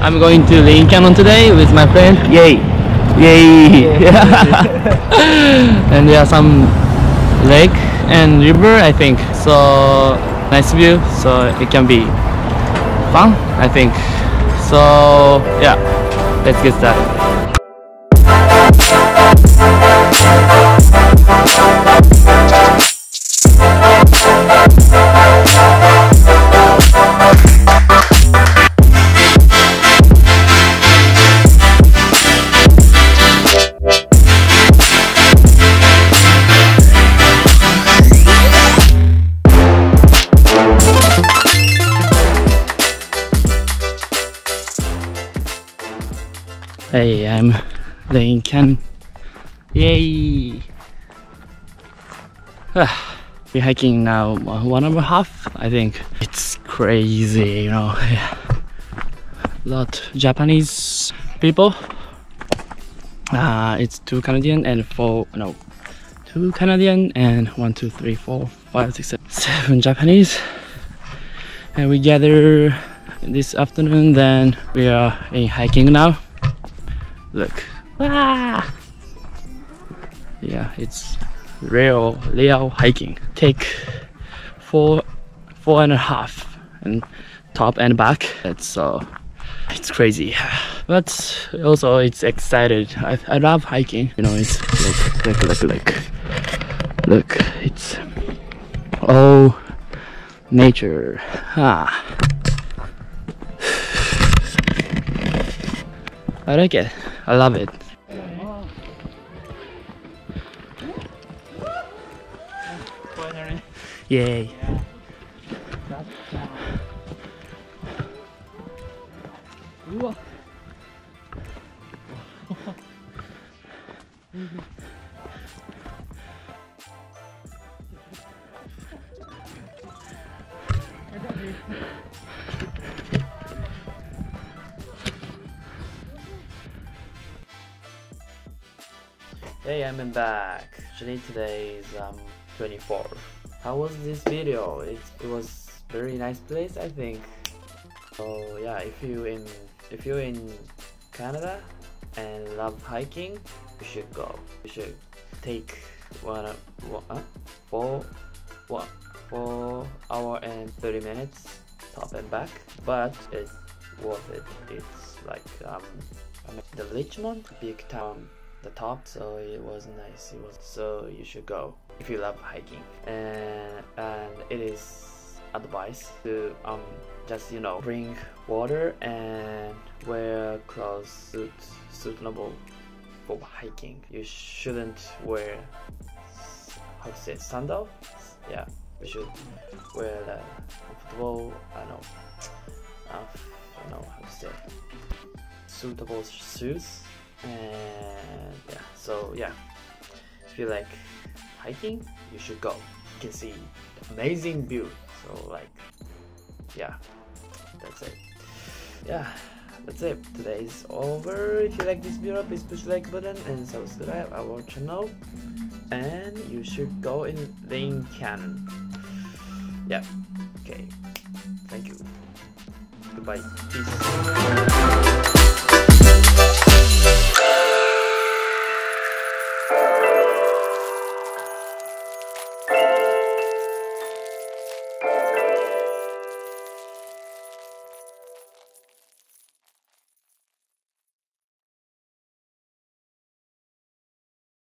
I'm going to Lynn Canyon today with my friend. Yay! Yay! And there are some lake and river, I think. So nice view. So it can be fun, I think. So yeah, let's get started. Hey, I'm Lynn Canyon. Yay! We're hiking now 1.5 hours, I think. It's crazy, you know. Yeah. A lot Japanese people. It's 2 Canadian and 1, 2, 3, 4, 5, 6, 7 Japanese. And we gather this afternoon. Then we are in hiking now. Look, ah! Yeah, it's real hiking. Take 4.5 and top and back. It's crazy, but also it's excited. I love hiking. You know, it's look. It's all nature. Ah. I like it. I love it. Yay! Hey, I'm back. Actually, today is 24. How was this video? It was very nice place, I think. So yeah, if you're in Canada and love hiking, you should go. You should take 4 hours and 30 minutes top and back, but it's worth it. It's like the Richmond big town. The top, so it was nice. So you should go if you love hiking, and it is advice to just, you know, bring water and wear clothes suitable for hiking. You shouldn't wear, how to say, sandal. Yeah, you should wear the comfortable, I don't know how to say, suitable shoes. And yeah, so yeah, if you like hiking, you should go. You can see amazing view. So like, yeah, that's it. Yeah, that's it. Today is over. If you like this video, please push the like button and subscribe our channel. And you should go in Lynn Canyon. Yeah. Okay. Thank you. Goodbye. Peace.